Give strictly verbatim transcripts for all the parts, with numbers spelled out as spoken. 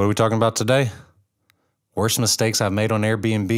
What are we talking about today? Worst mistakes I've made on Airbnb.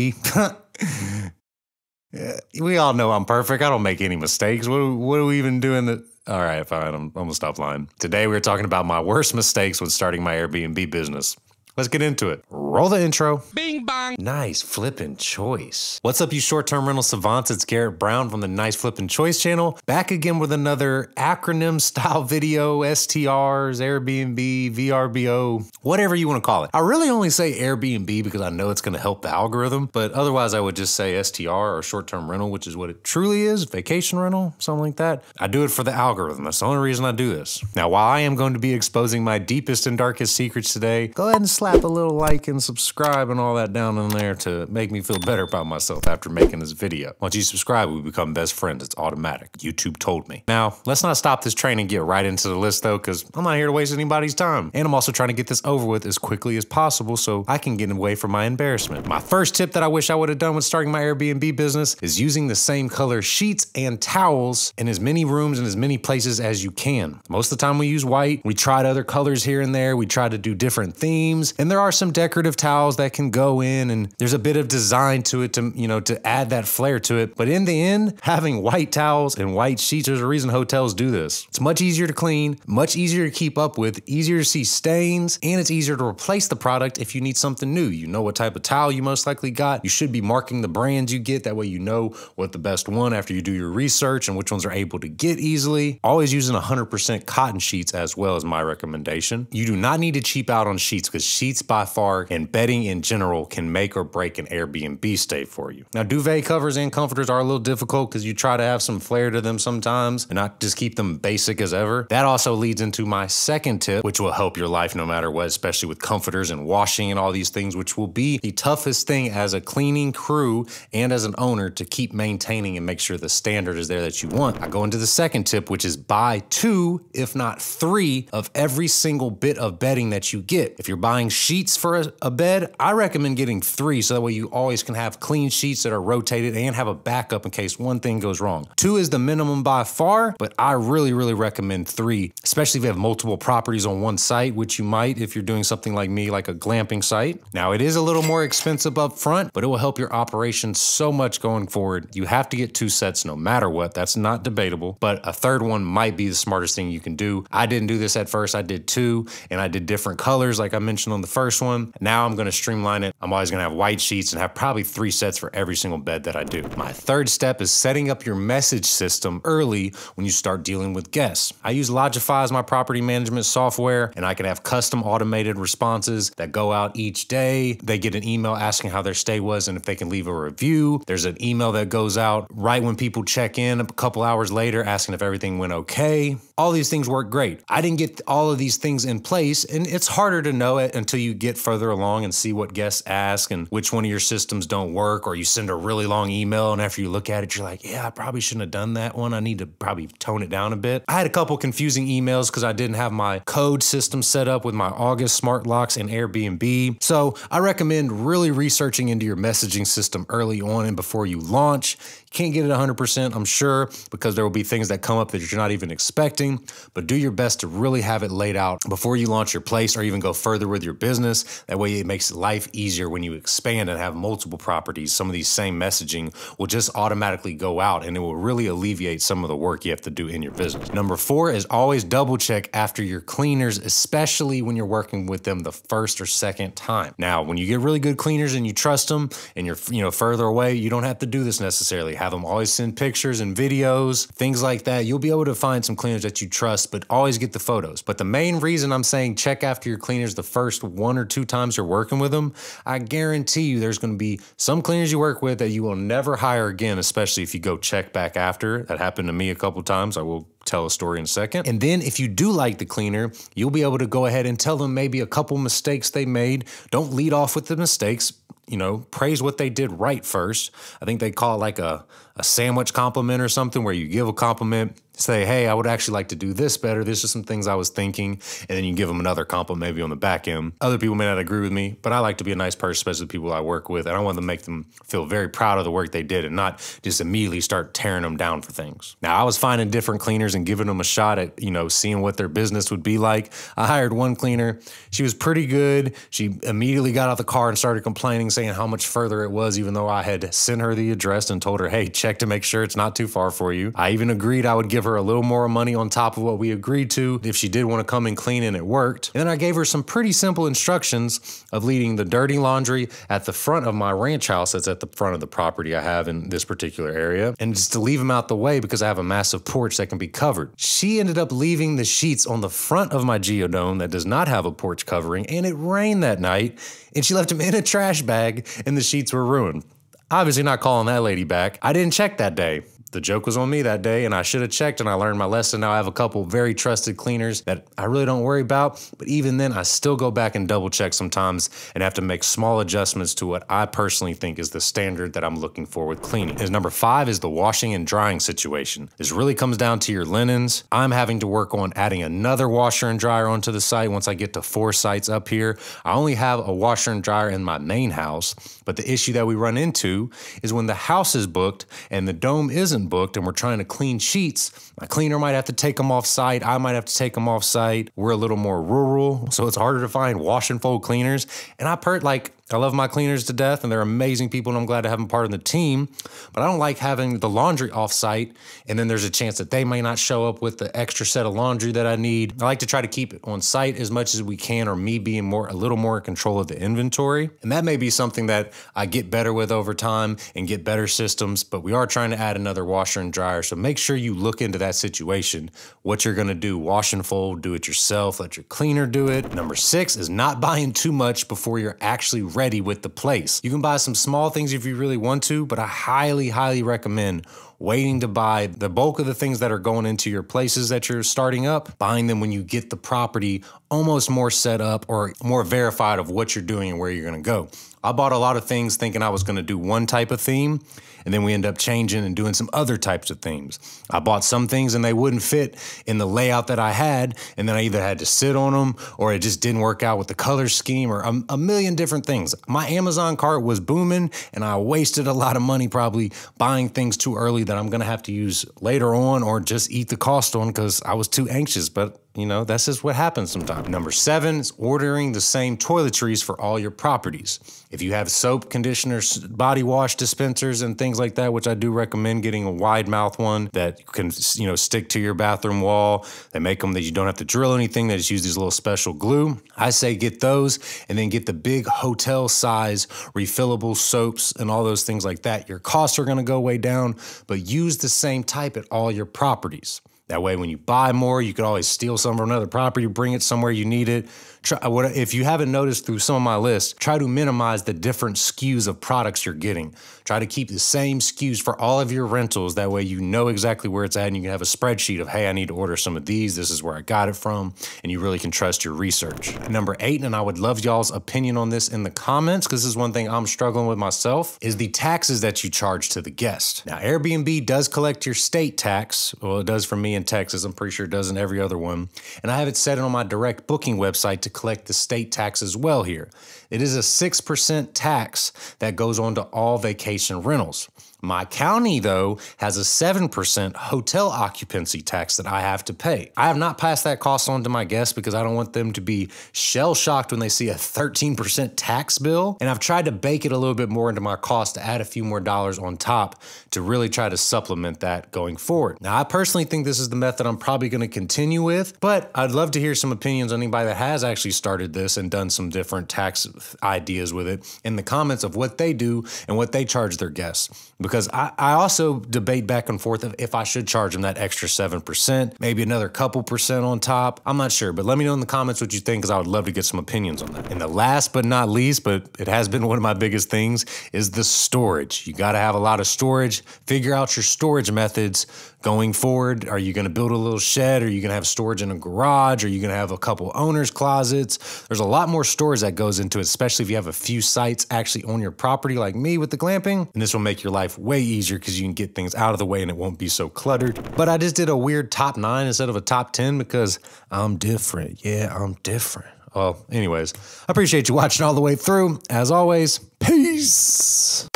We all know I'm perfect. I don't make any mistakes. What are, what are we even doing? That? All right, fine. I'm, I'm going to stop lying. Today, we we're talking about my worst mistakes when starting my Airbnb business. Let's get into it. Roll the intro. Bing bong. Nice Flipping Choice. What's up, you short-term rental savants? It's Garrett Brown from the Nice Flipping Choice channel. Back again with another acronym-style video, S T Rs, Airbnb, V R B O, whatever you want to call it. I really only say Airbnb because I know it's going to help the algorithm, but otherwise I would just say S T R or short-term rental, which is what it truly is, vacation rental, something like that. I do it for the algorithm. That's the only reason I do this. Now, while I am going to be exposing my deepest and darkest secrets today, go ahead and slap a little like and subscribe and all that down in there to make me feel better about myself after making this video. Once you subscribe, we become best friends. It's automatic. YouTube told me. Now, let's not stop this train and get right into the list though, because I'm not here to waste anybody's time. And I'm also trying to get this over with as quickly as possible so I can get away from my embarrassment. My first tip that I wish I would have done when starting my Airbnb business is using the same color sheets and towels in as many rooms and as many places as you can. Most of the time we use white. We tried other colors here and there. We tried to do different themes. And there are some decorative towels that can go in, and there's a bit of design to it to, you know, to add that flair to it. But in the end, having white towels and white sheets, there's a reason hotels do this. It's much easier to clean, much easier to keep up with, easier to see stains, and it's easier to replace the product if you need something new. You know what type of towel you most likely got. You should be marking the brands you get. That way you know what the best one after you do your research and which ones are able to get easily. Always using one hundred percent cotton sheets as well as my recommendation. You do not need to cheap out on sheets because sheets Sheets by far and bedding in general can make or break an Airbnb stay for you. Now, duvet covers and comforters are a little difficult because you try to have some flair to them sometimes and not just keep them basic as ever. That also leads into my second tip, which will help your life no matter what, especially with comforters and washing and all these things, which will be the toughest thing as a cleaning crew and as an owner to keep maintaining and make sure the standard is there that you want. I go into the second tip, which is buy two, if not three, of every single bit of bedding that you get. If you're buying sheets for a bed, I recommend getting three so that way you always can have clean sheets that are rotated and have a backup in case one thing goes wrong. Two is the minimum by far, but I really, really recommend three, especially if you have multiple properties on one site, which you might if you're doing something like me, like a glamping site. Now, it is a little more expensive up front, but it will help your operation so much going forward. You have to get two sets no matter what. That's not debatable, but a third one might be the smartest thing you can do. I didn't do this at first. I did two, and I did different colors like I mentioned on the first one. Now I'm going to streamline it. I'm always going to have white sheets and have probably three sets for every single bed that I do. My third step is setting up your message system early when you start dealing with guests. I use Lodgify as my property management software, and I can have custom automated responses that go out each day. They get an email asking how their stay was and if they can leave a review. There's an email that goes out right when people check in a couple hours later asking if everything went okay. All these things work great. I didn't get all of these things in place, and it's harder to know it until Until you get further along and see what guests ask and which one of your systems don't work, or you send a really long email and after you look at it, you're like, yeah, I probably shouldn't have done that one. I need to probably tone it down a bit. I had a couple confusing emails because I didn't have my code system set up with my August smart locks and Airbnb. So I recommend really researching into your messaging system early on and before you launch. Can't get it one hundred percent, I'm sure, because there will be things that come up that you're not even expecting, but do your best to really have it laid out before you launch your place or even go further with your business. That way it makes life easier when you expand and have multiple properties. Some of these same messaging will just automatically go out and it will really alleviate some of the work you have to do in your business. Number four is always double check after your cleaners, especially when you're working with them the first or second time. Now, when you get really good cleaners and you trust them and you're, you know, further away, you don't have to do this necessarily. Have them always send pictures and videos, things like that. You'll be able to find some cleaners that you trust, but always get the photos. But the main reason I'm saying check after your cleaners the first one or two times you're working with them, I guarantee you there's going to be some cleaners you work with that you will never hire again, especially if you go check back after. That happened to me a couple times. I will tell a story in a second. And then if you do like the cleaner, you'll be able to go ahead and tell them maybe a couple mistakes they made. Don't lead off with the mistakes. You know, praise what they did right first. I think they call it like a, a sandwich compliment or something, where you give a compliment say, hey, I would actually like to do this better. This is some things I was thinking. And then you give them another compliment maybe on the back end. Other people may not agree with me, but I like to be a nice person, especially the people I work with. And I want to make them feel very proud of the work they did and not just immediately start tearing them down for things. Now, I was finding different cleaners and giving them a shot at, you know, seeing what their business would be like. I hired one cleaner. She was pretty good. She immediately got out the car and started complaining, saying how much further it was, even though I had sent her the address and told her, hey, check to make sure it's not too far for you. I even agreed I would give her a little more money on top of what we agreed to if she did want to come and clean, and it worked. And then I gave her some pretty simple instructions of leaving the dirty laundry at the front of my ranch house that's at the front of the property I have in this particular area, and just to leave them out the way because I have a massive porch that can be covered. She ended up leaving the sheets on the front of my geodome that does not have a porch covering, and it rained that night, and she left them in a trash bag and the sheets were ruined. Obviously not calling that lady back. I didn't check that day. The joke was on me that day, and I should have checked, and I learned my lesson. Now I have a couple very trusted cleaners that I really don't worry about, but even then I still go back and double check sometimes and have to make small adjustments to what I personally think is the standard that I'm looking for with cleaning. Is number five is the washing and drying situation. This really comes down to your linens. I'm having to work on adding another washer and dryer onto the site once I get to four sites up here. I only have a washer and dryer in my main house, but the issue that we run into is when the house is booked and the dome isn't booked and we're trying to clean sheets, my cleaner might have to take them off site. I might have to take them off site. We're a little more rural, so it's harder to find wash and fold cleaners. And I've heard, like, I love my cleaners to death and they're amazing people and I'm glad to have them part of the team, but I don't like having the laundry off site and then there's a chance that they may not show up with the extra set of laundry that I need. I like to try to keep it on site as much as we can, or me being more a little more in control of the inventory. And that may be something that I get better with over time and get better systems, but we are trying to add another washer and dryer. So make sure you look into that situation, what you're gonna do, wash and fold, do it yourself, let your cleaner do it. Number six is not buying too much before you're actually ready. Ready with the place. You can buy some small things if you really want to, but I highly, highly recommend waiting to buy the bulk of the things that are going into your places that you're starting up, buying them when you get the property almost more set up or more verified of what you're doing and where you're gonna go. I bought a lot of things thinking I was gonna do one type of theme, and then we end up changing and doing some other types of themes. I bought some things and they wouldn't fit in the layout that I had, and then I either had to sit on them or it just didn't work out with the color scheme or a, a million different things. My Amazon cart was booming and I wasted a lot of money probably buying things too early that I'm gonna have to use later on or just eat the cost on because I was too anxious, but you know, that's just what happens sometimes. Number seven is ordering the same toiletries for all your properties. If you have soap, conditioners, body wash dispensers, and things like that, which I do recommend getting a wide mouth one that can, you know, stick to your bathroom wall. They make them that you don't have to drill anything. They just use these little special glue. I say get those and then get the big hotel size refillable soaps and all those things like that. Your costs are gonna go way down, but use the same type at all your properties. That way, when you buy more, you can always steal some from another property, bring it somewhere you need it. Try, what, if you haven't noticed through some of my lists, try to minimize the different S K Us of products you're getting. Try to keep the same S K Us for all of your rentals. That way, you know exactly where it's at and you can have a spreadsheet of, hey, I need to order some of these. This is where I got it from. And you really can trust your research. Number eight, and I would love y'all's opinion on this in the comments, because this is one thing I'm struggling with myself, is the taxes that you charge to the guest. Now, Airbnb does collect your state tax. Well, it does for me in Texas. I'm pretty sure it does in every other one. And I have it set on my direct booking website to collect the state tax as well here. It is a six percent tax that goes on to all vacation rentals. My county, though, has a seven percent hotel occupancy tax that I have to pay. I have not passed that cost on to my guests because I don't want them to be shell-shocked when they see a thirteen percent tax bill. And I've tried to bake it a little bit more into my cost to add a few more dollars on top to really try to supplement that going forward. Now, I personally think this is the method I'm probably going to continue with, but I'd love to hear some opinions on anybody that has actually started this and done some different tax ideas with it in the comments of what they do and what they charge their guests. Because Because I, I also debate back and forth of if I should charge them that extra seven percent, maybe another couple percent on top. I'm not sure, but let me know in the comments what you think, because I would love to get some opinions on that. And the last but not least, but it has been one of my biggest things, is the storage. You got to have a lot of storage. Figure out your storage methods. going forward? Are you going to build a little shed? Are you going to have storage in a garage? Are you going to have a couple owner's closets? There's a lot more storage that goes into it, especially if you have a few sites actually on your property like me with the glamping. And this will make your life way easier because you can get things out of the way and it won't be so cluttered. But I just did a weird top nine instead of a top ten because I'm different. Yeah, I'm different. Well, anyways, I appreciate you watching all the way through. As always, peace.